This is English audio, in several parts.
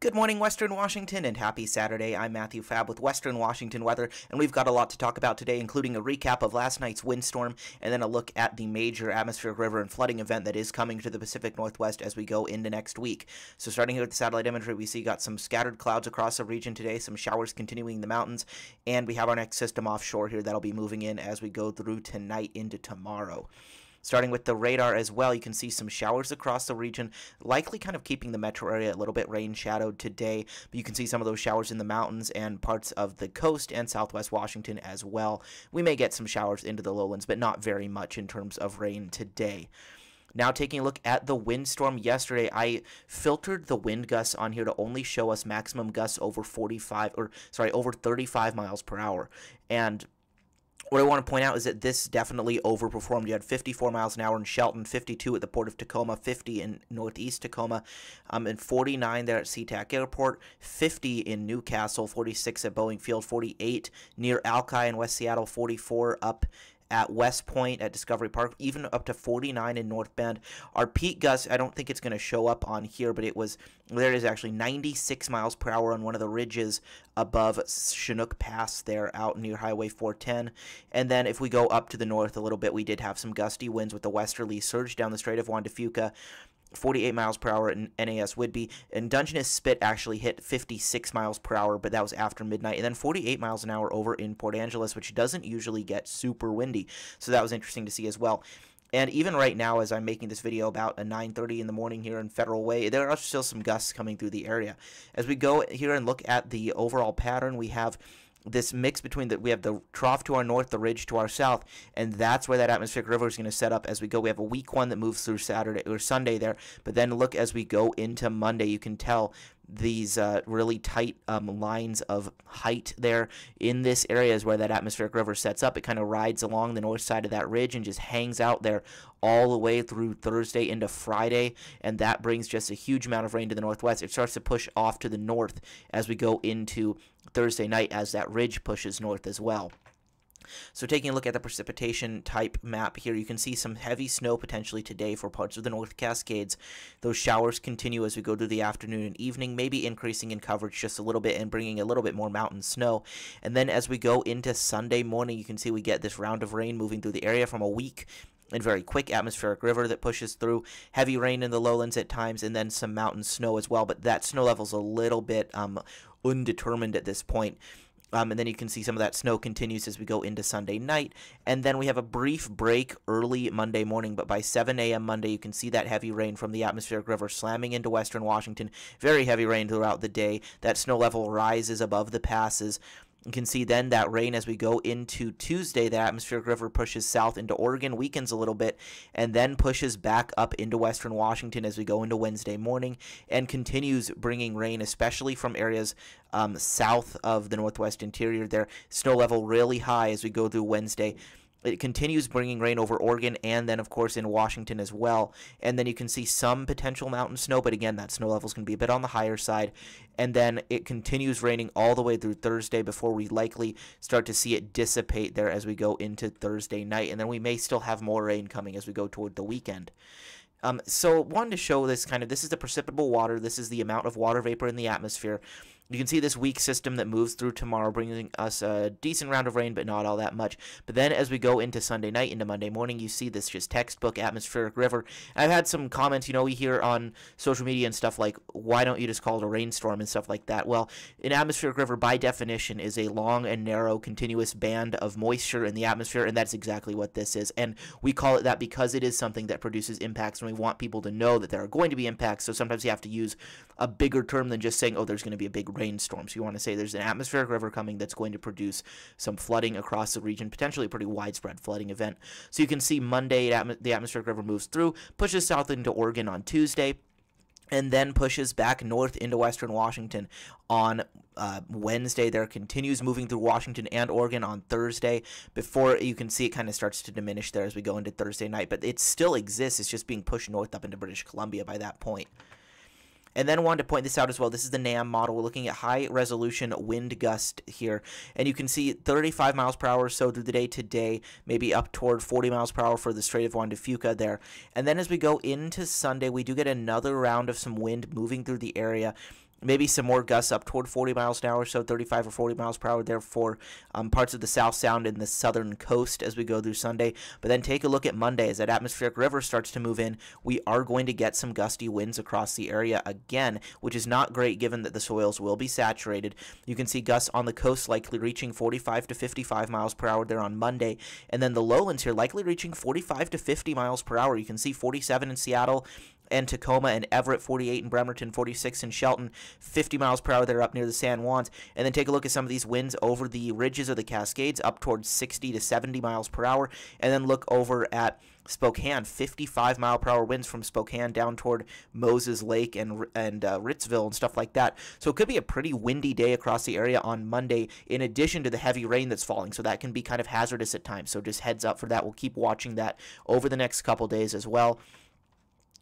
Good morning, Western Washington, and happy Saturday. I'm Matthew Fab with Western Washington Weather, and we've got a lot to talk about today, including a recap of last night's windstorm and then a look at the major atmospheric river and flooding event that is coming to the Pacific Northwest as we go into next week. So starting here with the satellite imagery, we see got some scattered clouds across the region today, some showers continuing in the mountains, and we have our next system offshore here that'll be moving in as we go through tonight into tomorrow. Starting with the radar as well, you can see some showers across the region, likely kind of keeping the metro area a little bit rain-shadowed today, but you can see some of those showers in the mountains and parts of the coast and southwest Washington as well. We may get some showers into the lowlands, but not very much in terms of rain today. Now taking a look at the windstorm yesterday, I filtered the wind gusts on here to only show us maximum gusts over 35 miles per hour, and what I want to point out is that this definitely overperformed. You had 54 miles an hour in Shelton, 52 at the Port of Tacoma, 50 in Northeast Tacoma, and 49 there at SeaTac Airport, 50 in Newcastle, 46 at Boeing Field, 48 near Alki in West Seattle, 44 up at West Point at Discovery Park, even up to 49 in North Bend. Our peak gust, I don't think it's going to show up on here, but it was, there it is actually, 96 miles per hour on one of the ridges above Chinook Pass there out near Highway 410. And then if we go up to the north a little bit, we did have some gusty winds with the westerly surge down the Strait of Juan de Fuca, 48 miles per hour at NAS Whidbey, and Dungeness spit actually hit 56 miles per hour, but that was after midnight, and then 48 miles an hour over in Port Angeles, which doesn't usually get super windy, so that was interesting to see as well. And even right now, as I'm making this video about 9:30 in the morning here in Federal Way, there are still some gusts coming through the area. As we go here and look at the overall pattern, we have this mix between that we have the trough to our north, the ridge to our south, and that's where that atmospheric river is going to set up as we go. We have a weak one that moves through Saturday or Sunday there, but then look as we go into Monday, you can tell these really tight lines of height there in this area is where that atmospheric river sets up. It kind of rides along the north side of that ridge and just hangs out there all the way through Thursday into Friday, and that brings just a huge amount of rain to the northwest. It starts to push off to the north as we go into Thursday night as that ridge pushes north as well. So taking a look at the precipitation type map here, you can see some heavy snow potentially today for parts of the North Cascades. Those showers continue as we go through the afternoon and evening, maybe increasing in coverage just a little bit and bringing a little bit more mountain snow. And then as we go into Sunday morning, you can see we get this round of rain moving through the area from a weak and very quick atmospheric river that pushes through, heavy rain in the lowlands at times, and then some mountain snow as well. But that snow level's a little bit undetermined at this point. And then you can see some of that snow continues as we go into Sunday night. And then we have a brief break early Monday morning, but by 7 a.m. Monday, you can see that heavy rain from the atmospheric river slamming into western Washington. Very heavy rain throughout the day. That snow level rises above the passes. You can see then that rain as we go into Tuesday, the atmospheric river pushes south into Oregon, weakens a little bit, and then pushes back up into western Washington as we go into Wednesday morning and continues bringing rain, especially from areas south of the northwest interior there. Snow level really high as we go through Wednesday. It continues bringing rain over Oregon and then, of course, in Washington as well. And then you can see some potential mountain snow, but again, that snow level is going to be a bit on the higher side. And then it continues raining all the way through Thursday before we likely start to see it dissipate there as we go into Thursday night. And then we may still have more rain coming as we go toward the weekend. So wanted to show this kind of, this is the precipitable water, this is the amount of water vapor in the atmosphere. You can see this weak system that moves through tomorrow, bringing us a decent round of rain, but not all that much. But then as we go into Sunday night, into Monday morning, you see this just textbook atmospheric river. And I've had some comments, you know, we hear on social media and stuff like, why don't you just call it a rainstorm and stuff like that? Well, an atmospheric river by definition is a long and narrow continuous band of moisture in the atmosphere, and that's exactly what this is. And we call it that because it is something that produces impacts, and we want people to know that there are going to be impacts. So sometimes you have to use a bigger term than just saying, oh, there's going to be a big rainstorm. So you want to say there's an atmospheric river coming that's going to produce some flooding across the region, potentially a pretty widespread flooding event. So you can see Monday, the atmospheric river moves through, pushes south into Oregon on Tuesday, and then pushes back north into western Washington on Wednesday. There continues moving through Washington and Oregon on Thursday before you can see it kind of starts to diminish there as we go into Thursday night, but it still exists. It's just being pushed north up into British Columbia by that point. And then wanted to point this out as well. This is the NAM model. We're looking at high-resolution wind gust here. And you can see 35 miles per hour or so through the day today, maybe up toward 40 miles per hour for the Strait of Juan de Fuca there. And then as we go into Sunday, we do get another round of some wind moving through the area. Maybe some more gusts up toward 40 miles an hour or so, 35 or 40 miles per hour there for parts of the South Sound and the southern coast as we go through Sunday. But then take a look at Monday. As that atmospheric river starts to move in, we are going to get some gusty winds across the area again, which is not great given that the soils will be saturated. You can see gusts on the coast likely reaching 45 to 55 miles per hour there on Monday. And then the lowlands here likely reaching 45 to 50 miles per hour. You can see 47 in Seattle and Tacoma and Everett, 48 in Bremerton, 46 in Shelton, 50 miles per hour there up near the San Juans. And then take a look at some of these winds over the ridges of the Cascades up towards 60 to 70 miles per hour. And then look over at Spokane, 55 mile per hour winds from Spokane down toward Moses Lake and Ritzville and stuff like that. So it could be a pretty windy day across the area on Monday, in addition to the heavy rain that's falling. So that can be kind of hazardous at times. So just heads up for that. We'll keep watching that over the next couple days as well.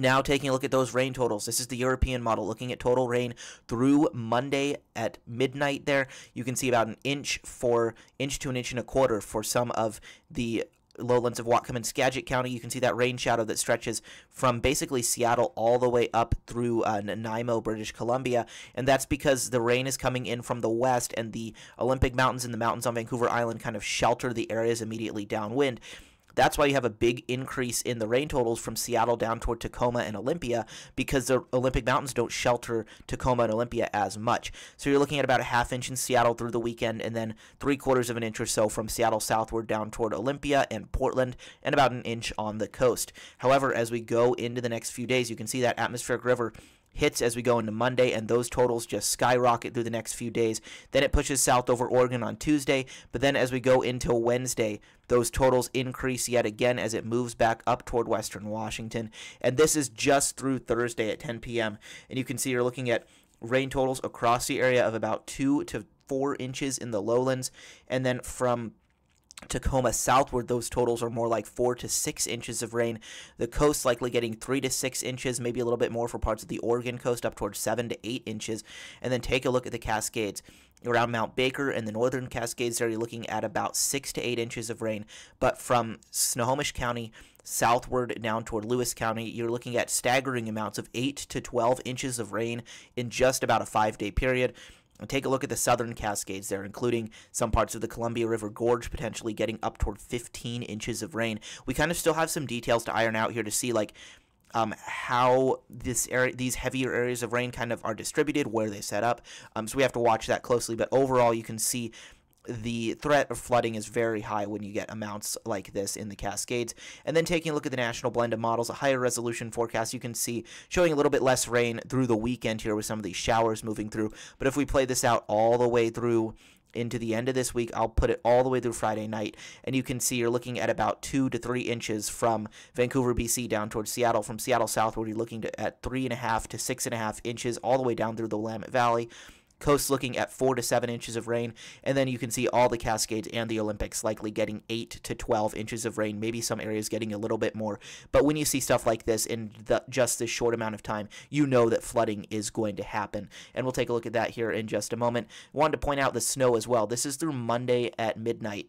Now taking a look at those rain totals. This is the European model, looking at total rain through Monday at midnight there. You can see about an inch to an inch and a quarter for some of the lowlands of Whatcom and Skagit County. You can see that rain shadow that stretches from basically Seattle all the way up through Nanaimo, British Columbia, and that's because the rain is coming in from the west, and the Olympic Mountains and the mountains on Vancouver Island kind of shelter the areas immediately downwind. That's why you have a big increase in the rain totals from Seattle down toward Tacoma and Olympia, because the Olympic Mountains don't shelter Tacoma and Olympia as much. So you're looking at about a half inch in Seattle through the weekend, and then 3/4 of an inch or so from Seattle southward down toward Olympia and Portland, and about an inch on the coast. However, as we go into the next few days, you can see that atmospheric river hits as we go into Monday, and those totals just skyrocket through the next few days. Then it pushes south over Oregon on Tuesday, but then as we go into Wednesday, those totals increase yet again as it moves back up toward Western Washington. And this is just through Thursday at 10 p.m. And you can see you're looking at rain totals across the area of about 2 to 4 inches in the lowlands, and then from Tacoma southward, those totals are more like 4 to 6 inches of rain. The coast likely getting 3 to 6 inches, maybe a little bit more for parts of the Oregon coast, up towards 7 to 8 inches. And then take a look at the Cascades. Around Mount Baker and the northern Cascades there, you're looking at about 6 to 8 inches of rain. But from Snohomish County southward down toward Lewis County, you're looking at staggering amounts of 8 to 12 inches of rain in just about a 5-day period. And take a look at the southern Cascades there, including some parts of the Columbia River Gorge potentially getting up toward 15 inches of rain. We kind of still have some details to iron out here to see, like, how this area, these heavier areas of rain kind of are distributed, where they set up. So we have to watch that closely. But overall, you can see the threat of flooding is very high when you get amounts like this in the Cascades. And then taking a look at the national blend of models, a higher resolution forecast, you can see showing a little bit less rain through the weekend here with some of these showers moving through. But if we play this out all the way through into the end of this week, I'll put it all the way through Friday night, and you can see you're looking at about 2 to 3 inches from Vancouver, BC down towards Seattle. From Seattle southward, you're looking at 3.5 to 6.5 inches all the way down through the Willamette Valley. Coast looking at 4 to 7 inches of rain, and then you can see all the Cascades and the Olympics likely getting 8 to 12 inches of rain, maybe some areas getting a little bit more. But when you see stuff like this in just this short amount of time, you know that flooding is going to happen, and we'll take a look at that here in just a moment. Wanted to point out the snow as well. This is through Monday at midnight.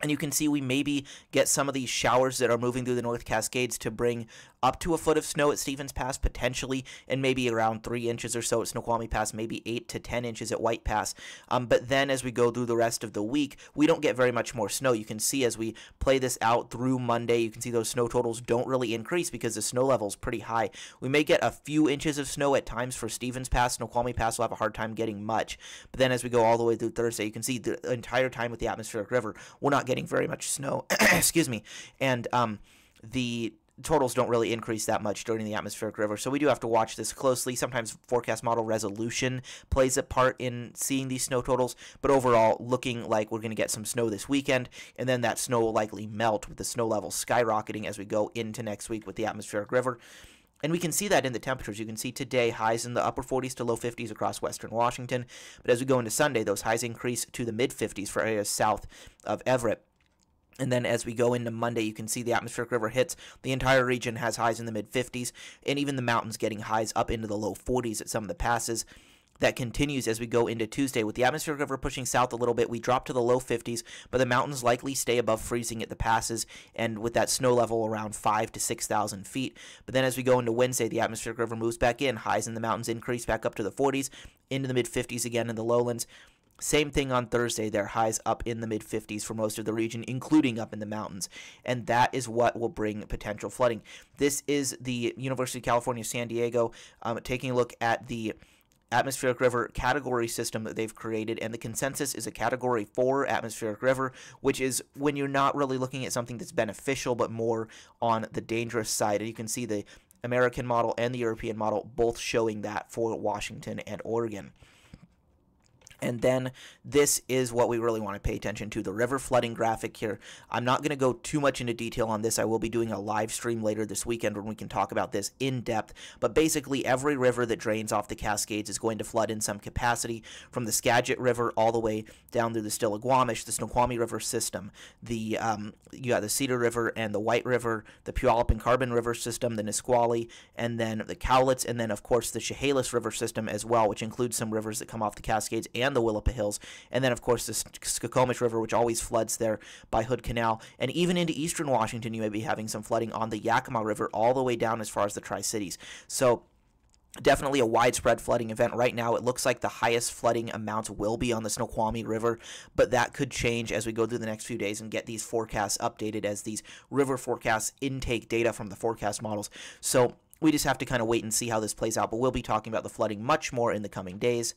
And you can see we maybe get some of these showers that are moving through the North Cascades to bring up to a foot of snow at Stevens Pass potentially, and maybe around 3 inches or so at Snoqualmie Pass, maybe 8 to 10 inches at White Pass. But then as we go through the rest of the week, we don't get very much more snow. You can see as we play this out through Monday, you can see those snow totals don't really increase because the snow level is pretty high. We may get a few inches of snow at times for Stevens Pass. Snoqualmie Pass will have a hard time getting much. But then as we go all the way through Thursday, you can see the entire time with the atmospheric river, we're not getting very much snow, excuse me, and the totals don't really increase that much during the atmospheric river, so we do have to watch this closely. Sometimes forecast model resolution plays a part in seeing these snow totals, but overall looking like we're going to get some snow this weekend, and then that snow will likely melt with the snow level skyrocketing as we go into next week with the atmospheric river. And we can see that in the temperatures. You can see today highs in the upper 40s to low 50s across Western Washington. But as we go into Sunday, those highs increase to the mid 50s for areas south of Everett. And then as we go into Monday, you can see the atmospheric river hits. The entire region has highs in the mid 50s, and even the mountains getting highs up into the low 40s at some of the passes. that continues as we go into Tuesday. With the atmospheric river pushing south a little bit, we drop to the low 50s, but the mountains likely stay above freezing at the passes, and with that snow level around 5,000 to 6,000 feet. But then as we go into Wednesday, the atmospheric river moves back in. Highs in the mountains increase back up to the 40s, into the mid-50s again in the lowlands. Same thing on Thursday there, highs up in the mid-50s for most of the region, including up in the mountains, and that is what will bring potential flooding. This is the University of California, San Diego, taking a look at the atmospheric river category system that they've created, and the consensus is a category 4 atmospheric river, which is when you're not really looking at something that's beneficial but more on the dangerous side, and you can see the American model and the European model both showing that for Washington and Oregon. And then this is what we really want to pay attention to, the river flooding graphic here. I'm not going to go too much into detail on this. I will be doing a live stream later this weekend when we can talk about this in depth. But basically, every river that drains off the Cascades is going to flood in some capacity, from the Skagit River all the way down through the Stillaguamish, the Snoqualmie River system, the Cedar River and the White River, the Puyallup and Carbon River system, the Nisqually, and then the Cowlitz, and then, of course, the Chehalis River system as well, which includes some rivers that come off the Cascades and the Willapa Hills, and then of course the Skokomish River, which always floods there by Hood Canal, and even into eastern Washington you may be having some flooding on the Yakima River all the way down as far as the Tri-Cities. So definitely a widespread flooding event. Right now it looks like the highest flooding amounts will be on the Snoqualmie River, but that could change as we go through the next few days and get these forecasts updated as these river forecasts intake data from the forecast models. So we just have to kind of wait and see how this plays out, but we'll be talking about the flooding much more in the coming days.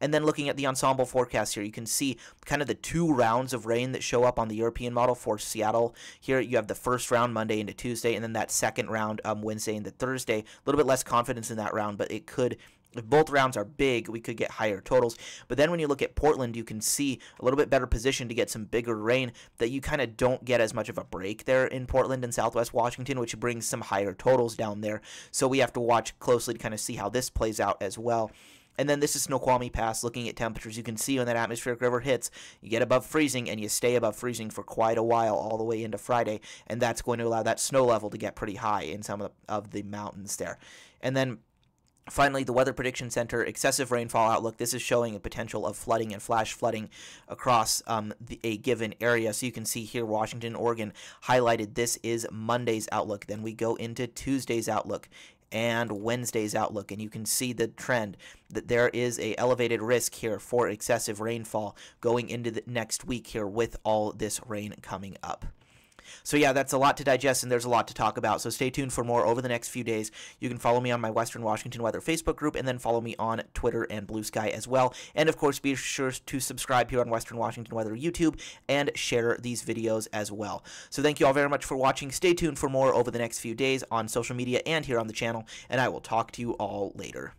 And then looking at the ensemble forecast here, you can see kind of the two rounds of rain that show up on the European model for Seattle. Here you have the first round Monday into Tuesday, and then that second round Wednesday into Thursday. A little bit less confidence in that round, but it could, if both rounds are big, we could get higher totals. But then when you look at Portland, you can see a little bit better position to get some bigger rain, that you kind of don't get as much of a break there in Portland and southwest Washington, which brings some higher totals down there. So we have to watch closely to kind of see how this plays out as well. And then this is Snoqualmie Pass. Looking at temperatures, you can see when that atmospheric river hits, you get above freezing, and you stay above freezing for quite a while all the way into Friday, and that's going to allow that snow level to get pretty high in some of the mountains there. And then finally, the Weather Prediction Center excessive rainfall outlook. This is showing a potential of flooding and flash flooding across a given area. So you can see here Washington, Oregon highlighted. This is Monday's outlook. Then we go into Tuesday's outlook and Wednesday's outlook, and you can see the trend that there is a elevated risk here for excessive rainfall going into the next week here with all this rain coming up. So yeah, that's a lot to digest, and there's a lot to talk about. So stay tuned for more over the next few days. You can follow me on my Western Washington Weather Facebook group, and then follow me on Twitter and Blue Sky as well. And of course, be sure to subscribe here on Western Washington Weather YouTube and share these videos as well. So thank you all very much for watching. Stay tuned for more over the next few days on social media and here on the channel, and I will talk to you all later.